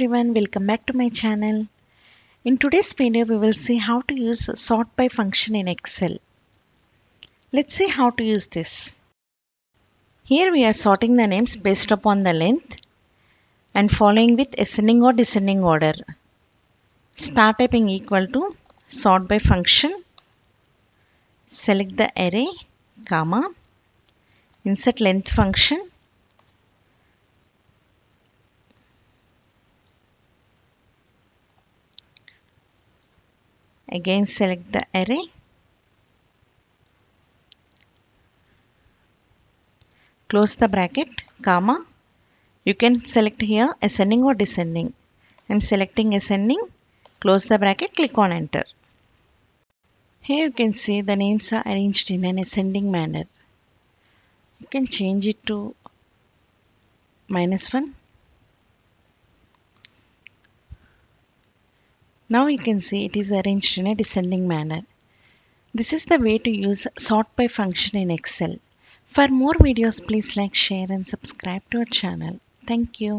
everyone, welcome back to my channel. In today's video we will see how to use sort by function in Excel. Let's see how to use this. Here we are sorting the names based upon the length and following with ascending or descending order. Start typing equal to sort by function, select the array, comma, insert length function, again select the array, close the bracket, comma. You can select here ascending or descending. I'm selecting ascending, close the bracket, click on enter. Here you can see the names are arranged in an ascending manner. You can change it to -1. Now you can see it is arranged in a descending manner. This is the way to use sort by function in Excel. For more videos, please like, share and subscribe to our channel. Thank you.